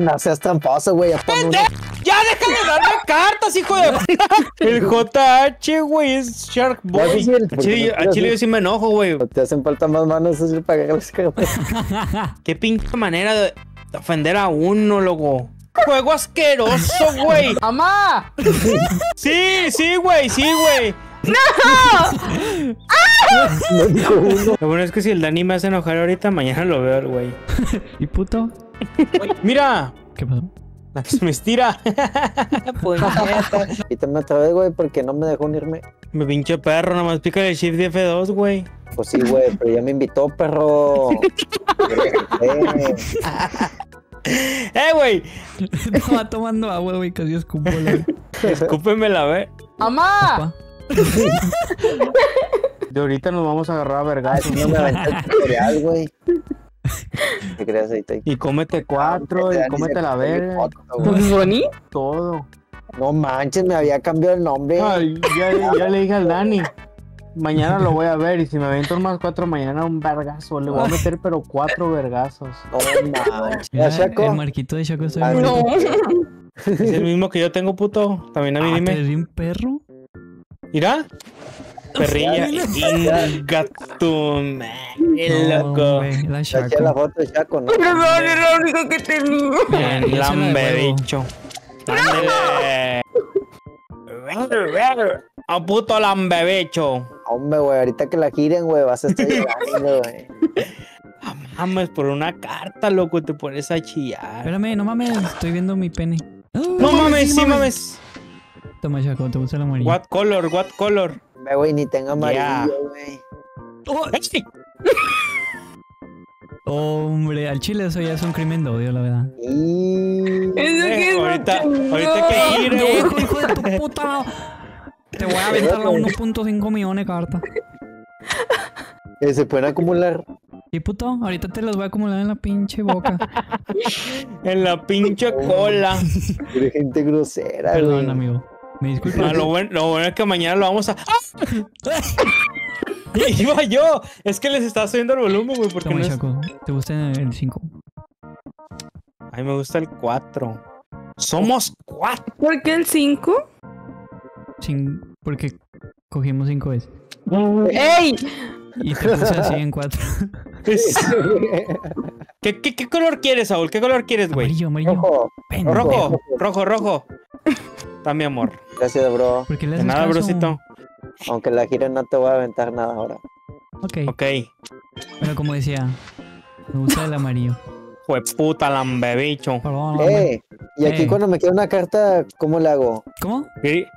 No seas tramposo, güey. ¡Ya deja de darme cartas, hijo de... El JH, güey, es Sharkboy. A Chile yo sí me enojo, güey. Te hacen falta más manos para que... Qué pinche manera de ofender a uno, loco. Juego asqueroso, güey. ¡Mamá! Sí, sí, güey, sí, güey. ¡No! No dijo uno. Lo bueno es que si el Dani me hace enojar ahorita, mañana lo veo, güey. ¿Y puto? ¡Mira! ¿Qué pasó? ¡Se me estira! Pues quítame otra vez, güey, porque no me dejó unirme. Me pinche perro, nomás pica el Shift de F2, güey. Pues sí, güey, pero ya me invitó, perro. ¡Eh, güey! Estaba tomando agua, güey, casi escupo la... Escúpemela, güey. ¡Mamá! De ahorita nos vamos a agarrar a vergas. No me aventé el tutorial, güey. Y cómete 4, y cómete la verga. ¿Sony? Todo. No manches, me había cambiado el nombre. Ay, ya le dije al Dani. Mañana lo voy a ver y si me aviento más 4 mañana un vergazo. Le voy a meter pero 4 vergazos. No manches. ¿Ya, Shaco? El marquito de Shaco. No. Es el mismo que yo tengo, puto. También a mí dime. ¿Te di un perro? ¿Irá? Perrilla, gato, man, el loco. La foto de Shaco, ¿no? Pero no, es lo único que tengo. Bien, lambe, bicho. A puto lambe, bicho. Hombre, güey, ahorita que la giren, güey, vas a estar llorando, güey. No mames, por una carta, loco, te pones a chillar. Espérame, no mames, estoy viendo mi pene. No mames, sí mames. Toma, Shaco, te gusta la amarilla. What color, what color. Güey, ni tengo amarillo, güey. Yeah. Hombre, al chile eso ya es un crimen de odio, la verdad. Ahorita que ir, viejo, hijo de tu puta. Te voy a aventar a 1.5 millones de cartas. Se pueden acumular. Sí, puto, ahorita te los voy a acumular en la pinche boca. En la pinche cola. Eres gente grosera, güey. Perdón, amigo. Me disculpa. Lo bueno es que mañana lo vamos a... Iba yo. Es que les estaba subiendo el volumen, güey. Porque no es... ¿Te gusta el 5? A mí me gusta el 4. ¡Somos 4! ¿Por qué el 5? Porque cogimos 5 veces. ¡Ey! Y te puse así en 4. ¿Qué color quieres, Saúl? ¿Qué color quieres, güey? Amarillo, amarillo. Rojo. Ven, rojo, rojo, rojo. Está mi amor. Gracias, bro. ¿Por qué le haces nada, caso? Brocito. Aunque la gira no te voy a aventar nada ahora. Ok. Ok. Bueno, como decía, me gusta el amarillo. Jueputa, lambebicho. Perdón, y aquí cuando me queda una carta, ¿cómo la hago? ¿Cómo?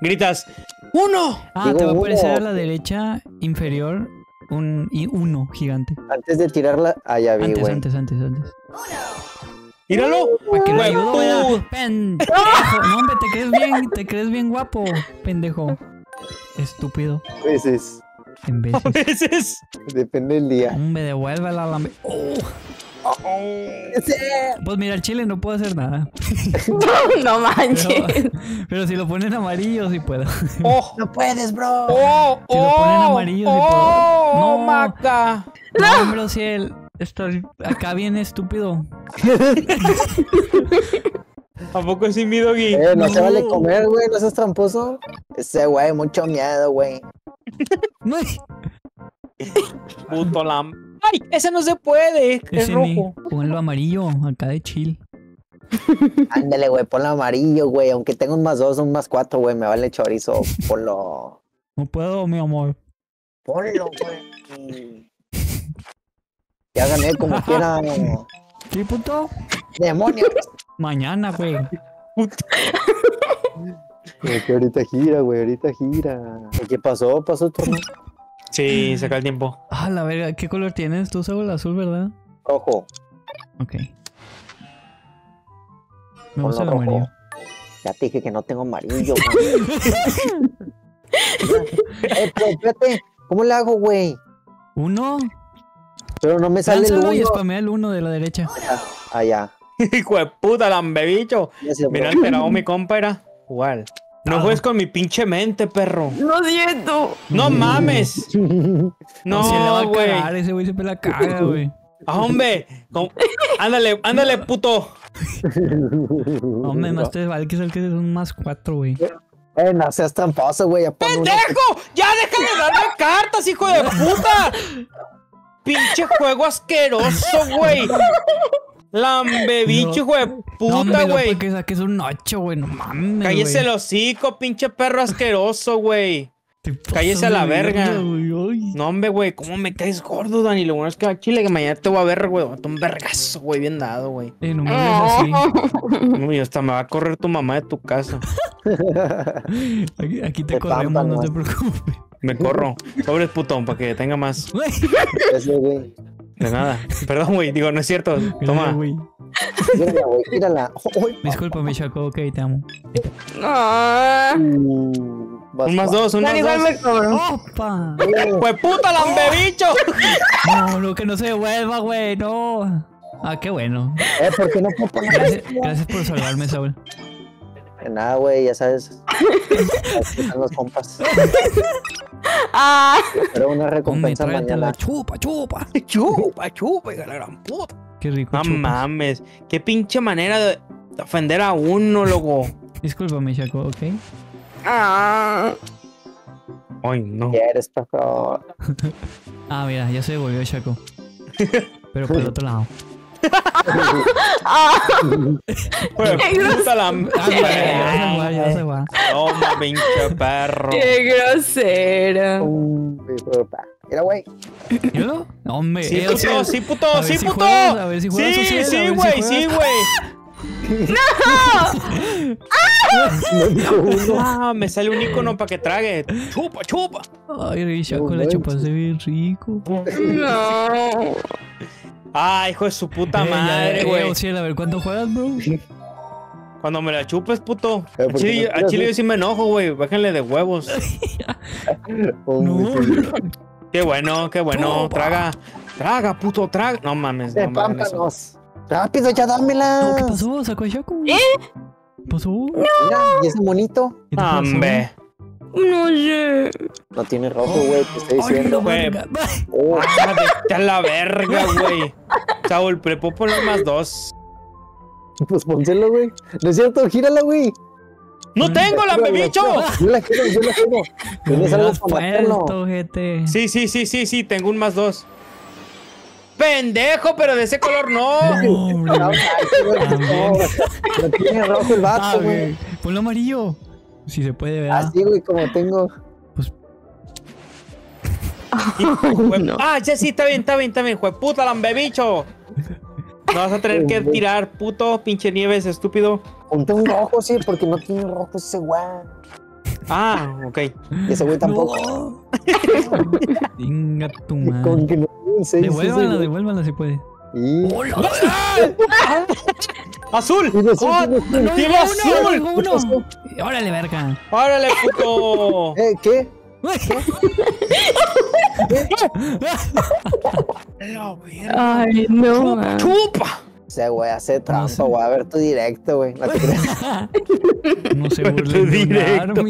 Gritas, ¡uno! Ah, digo, te va a aparecer a la derecha inferior uno gigante. Antes de tirarla, ya vi, güey. Antes. ¡Míralo! ¿Para que lo ayudo? ¡Pendejo! No, hombre, te crees bien guapo, pendejo. Estúpido. A veces. En veces. A veces. Depende del día. Hombre, devuélvela a la... Pues mira, el chile no puedo hacer nada. No manches. Pero si lo ponen amarillo, sí puedo. No puedes, bro. Si lo ponen amarillo, sí puedo. No, maca. No, hombre, si él... Estoy acá bien estúpido. ¿A poco sí, mi doggy? No se vale comer, güey, no seas tramposo. Ese güey, mucho miedo, güey. Puto lam. ¡Ay! Ese no se puede. Es rojo. Ponlo amarillo, acá de chill. Ándale, güey, ponlo amarillo, güey. Aunque tengo un +2, un +4, güey. Me vale chorizo. Ponlo. No puedo, mi amor. Ponlo, güey. Ya gané como quiera. ¿Qué puto? ¡Demonios! Mañana, güey. Que ahorita gira, güey. Ahorita gira. ¿Qué pasó? ¿Pasó todo? Sí, saca el tiempo. Ah, la verga. ¿Qué color tienes? Tú sabes el azul, ¿verdad? Rojo. Ok. Me gusta el amarillo. Ya te dije que no tengo amarillo, güey. Espérate. ¿Cómo le hago, güey? ¿Uno? Pero no me sale el 1. Y spamea el 1 de la derecha. Allá. Hijo de puta, lambebicho. Mira, alterado mi compa era. Igual. No juegues con mi pinche mente, perro. No siento. No mames. No, güey. Ese güey siempre la caga, güey. Ah, hombre. Ándale, puto. Hombre, más te vale que salques un +4, güey. No seas tramposo, güey. ¡Pendejo! ¡Ya deja de darme cartas, hijo de puta! ¡Pinche juego asqueroso, güey! Lambebicho, güey, no, puta, güey. No, que saques un 8, güey, no mames. Cállese el hocico, pinche perro asqueroso, güey. Cállese a la verga. No, hombre, güey, ¿cómo me caes gordo, Dani? Lo bueno es que a Chile, que mañana te voy a ver, güey. Un vergazo, güey, bien dado, güey. No me ves así. Uy, hasta me va a correr tu mamá de tu casa. Aquí te corremos, no te preocupes. Me corro. Sobre putón, para que tenga más. De nada. Perdón, güey. Digo, no es cierto. Toma. Mírala, güey. Mírala. Discúlpame, Shaco. Ok, te amo. Un más dos. ¡Opa! ¡Hueputa, lambebicho! No, no, que no se devuelva, güey. No. Ah, qué bueno. ¿Por qué no puedo poner? Gracias por salvarme, Saul. De nada, güey. Ya sabes. Aquí están los compas. Pero una recompensa mañana. Chupa, la gran puta. Qué rico. No mames. Qué pinche manera de ofender a uno, loco. Discúlpame, Shaco, ¿ok? Ay, no. ¿Quieres, Paco? Mira, ya se devolvió Shaco. Pero por el otro lado. Toma, pinche perro. Qué grosero. Mira, güey. ¿Míralo? Hombre. Sí, puto. A ver si juegas. Sí, güey. ¡No! ¡Ah! Me sale un icono para que trague. Chupa. Ay, Shaco, la chupaste bien rico. No. ¡Ah, hijo de su puta madre, güey! A ver, ¿cuánto juegas, bro? Cuando me la chupes, puto. A Chile yo sí me enojo, güey. Bájenle de huevos. No. Qué bueno. Traga, puto, traga. No mames, no mames. ¡Rápido, ya dámela! ¿Qué pasó? ¿Sacó a Shaco? ¿Qué pasó? ¡No! ¿Y ese monito? ¡Hombre! No sé. No tiene rojo, güey. Te estoy diciendo, güey. Vete a la verga, güey. Saúl, pero puedo poner +2. Pues pónselo, güey. No es cierto, gírala, güey. ¡No tengo, lambebicho! Yo la quiero. Tienes algo para matarlo. Sí, tengo un +2. ¡Pendejo! Pero de ese color no. No tiene rojo el vato, güey. Ponlo amarillo. Si se puede, ¿verdad? Así, güey, como tengo. Pues... no. Sí, está bien, jueputa, lambebicho. No vas a tener que tirar, puto, pinche Nieves, estúpido. Ponte un rojo, sí, porque no tiene rojo ese güey. Ok. Y ese güey tampoco. Venga, tu madre. Con que no sé, devuélvanla si puede. Y... ¡Azul! ¡Tiene azul! ¡Órale, verga! ¡Órale, puto! ¿Qué? ¡Ay, no! ¡Chupa! Ese güey hace trampa, güey. A ver tu directo, güey. No te creas. No se burlen directo.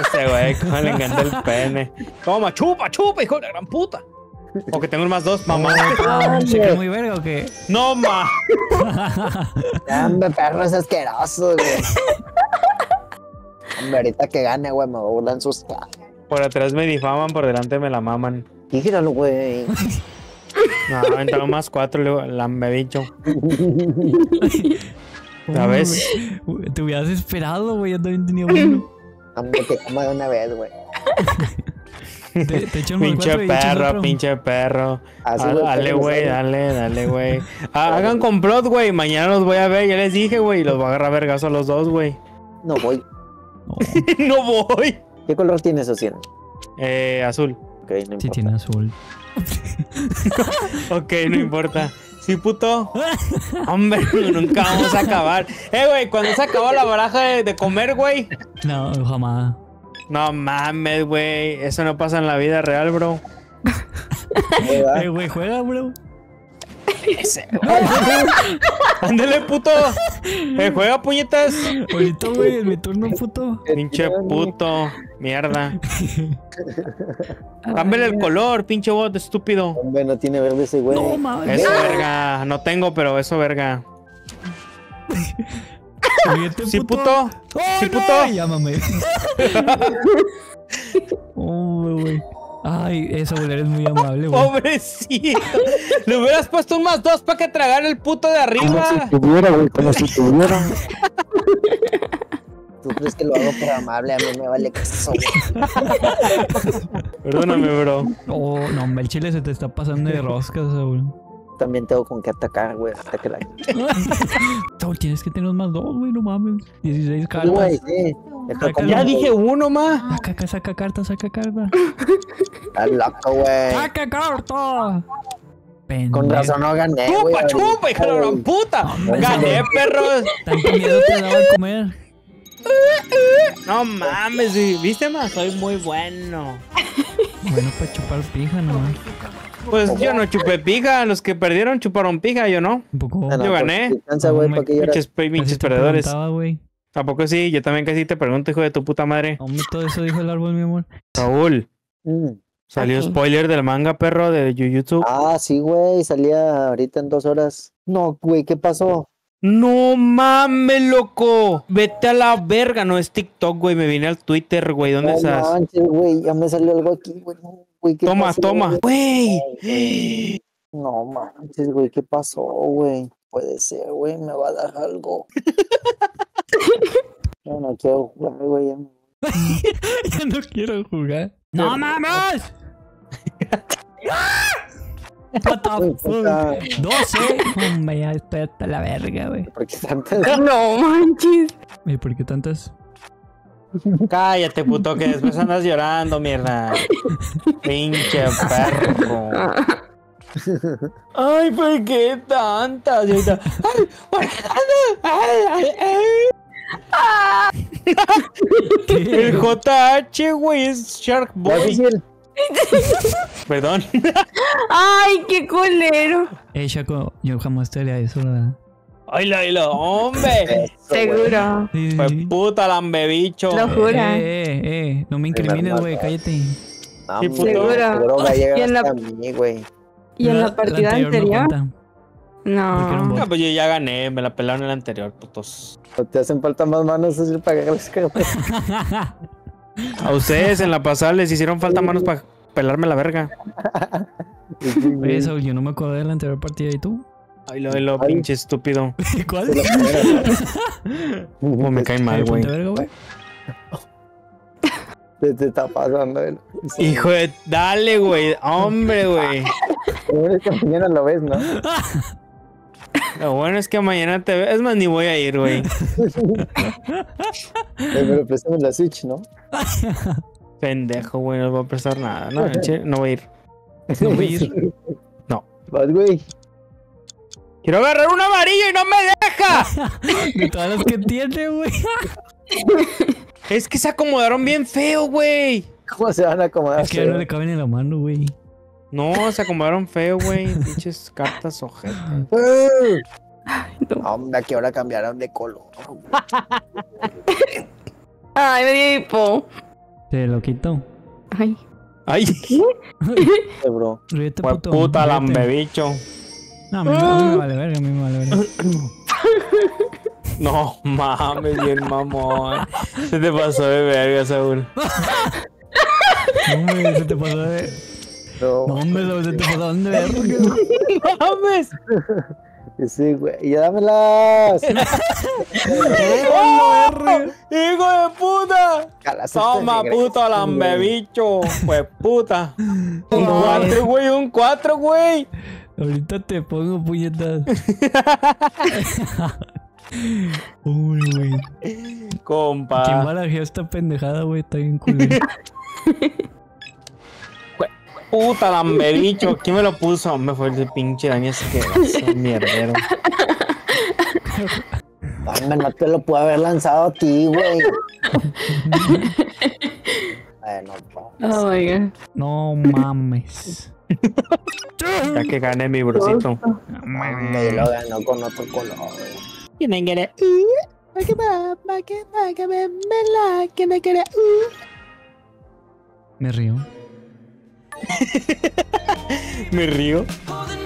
Ese güey, cómo le encanta el pene. Toma, chupa, hijo de la gran puta. O que tengo un +2, mamá. ¿Se cree muy verga o qué? ¡No, ma! ¡Hombre, perro, es asqueroso, güey! Hombre, ahorita que gane, güey, me burlan sus... Por atrás me difaman, por delante me la maman. Dígalo, güey. No, entraron +4, luego la me bicho. ¿Sabes? Te hubieras esperado, güey, yo también tenía uno. Hombre, que coma de una vez, güey. Te pinche perro. Dale, güey, dale, güey. Hagan complot, güey. Mañana los voy a ver, ya les dije, güey. Los voy a agarrar vergazo a los dos, güey. No voy. No voy. ¿Qué color tiene eso, Cien? Azul. Okay, no importa. Sí, tiene azul. Ok, no importa. Sí, puto. Hombre, nunca vamos a acabar. Güey, ¿cuándo se acabó la baraja de comer, güey? No, jamás. No mames, güey. Eso no pasa en la vida real, bro. Güey, juega, bro. Ándale, puto. Juega, puñetas. Ahorita, güey, mi turno, puto. Pinche puto. Mierda. Cámbiale el color, pinche bot, estúpido. Hombre, no tiene verde ese güey. No, madre. Eso, verga. No tengo, pero eso, verga. Sí, puto. Sí, puto. Llámame. Oh, güey. Ay, eso, güey, eres muy amable, güey. Pobrecito. Le hubieras puesto un +2 para que tragara el puto de arriba. Como si tuviera, güey, como si tuviera. ¿Tú crees que lo hago por amable? A mí me vale caso. Perdóname, bro. Oh, no, el chile se te está pasando de rosca, Saúl. También tengo con qué atacar, güey. Saúl, tienes que tener un +2, güey, no mames. 16 cartas. Güey, ya dije uno más. Saca carta, saca carta. Está loco, güey. ¡Saca carta! Con razón no gané, güey. ¡Chupa, chupa, hija de gran puta! ¡Gané, perros! Tanto miedo te daba de comer. No mames, ¿viste, más? Soy muy bueno. Bueno para chupar pija, ¿no? Pues yo no chupé pija, los que perdieron chuparon pija, yo no. Yo gané. Pinches perdedores. ¿A poco sí? Yo también casi te pregunto, hijo de tu puta madre. Todo eso dijo el árbol, mi amor. Saúl. Salió spoiler del manga, perro, de YouTube. Ah, sí, güey, salía ahorita en 2 horas. No, güey, ¿qué pasó? No mames, loco. Vete a la verga. No es TikTok, güey. Me vine al Twitter, güey. ¿Dónde estás? No manches, güey. Ya me salió algo aquí, güey. Toma, pasó, toma. Güey. No manches, güey. ¿Qué pasó, güey? Puede ser, güey. Me va a dar algo. Yo no quiero jugar, güey. Yo no quiero jugar. ¡No mames! What the fuck? 12. Hombre, ya estoy hasta la verga, güey. ¿Por qué tantas? No manches. ¿Y por qué tantas? Cállate, puto, que después andas llorando, mierda. Pinche perro. Ay, ¿por qué tantas? Ay, ¿por qué tantas? Ay, ay, ay. Ah. El JH, güey, es Sharkboy. Perdón. Ay, qué culero. Shaco, yo jamás te haría eso, ¿verdad? Ay, lo, hombre. Seguro. Pues puta, lambebicho. Lo jura. No me incrimines, güey, cállate. Sí, seguro. Y en la partida anterior. No. Pues yo ya gané, me la pelaron en la anterior, putos. Te hacen falta más manos para que los cagas. A ustedes en la pasada les hicieron falta manos para pelarme la verga. Oye, Saúl, yo no me acuerdo de la anterior partida, ¿y tú? Ay, lo pinche estúpido. ¿Cuál? Como me cae mal, güey. Te está pasando, güey. Hijo de... Dale, güey. Hombre, güey. Lo bueno es que mañana lo ves, ¿no? Lo bueno es que mañana te ves. Es más, ni voy a ir, güey. Pero préstame la Switch, ¿no? Pendejo, güey. No voy a prestar nada. No, no voy a ir. No voy a ir. No. Vas, güey. Quiero agarrar un amarillo y no me deja. De todas las que tiene, güey. Es que se acomodaron bien feo, güey. ¿Cómo se van a acomodar? Es que ya no le caben en la mano, güey. No, se acomodaron feo, güey. Pinches cartas ojetas. Hombre, que ahora cambiaron de color. Ay, me dio hipo. Te lo quito. Ay. Ay. ¿Qué, bro? Ríete, puto. Puta, lambebicho. No, a mí me vale verga, a mí me vale verga. No mames, bien mamón. Se te pasó de verga, Saúl. No, se te pasó de... No, hombre, se te pasó de verga. No mames. Sí, güey. ¡Ya dámelas! ¡Hijo de puta! Toma, puto, lambebicho. Pues puta. Un 4, güey, un 4, güey. Ahorita te pongo puñetas. Uy, güey. Compa. Qué mala geo esta pendejada, güey. Está bien culero. Puta, lambebicho. ¿Quién me lo puso? Me fue el pinche daño asqueroso, mierdero. Hombre, no te lo pude haber lanzado a ti, güey. No mames. Ya que gané mi brocito. Me lo ganó con otro color. ¿Quién quiere? Me río. Me río.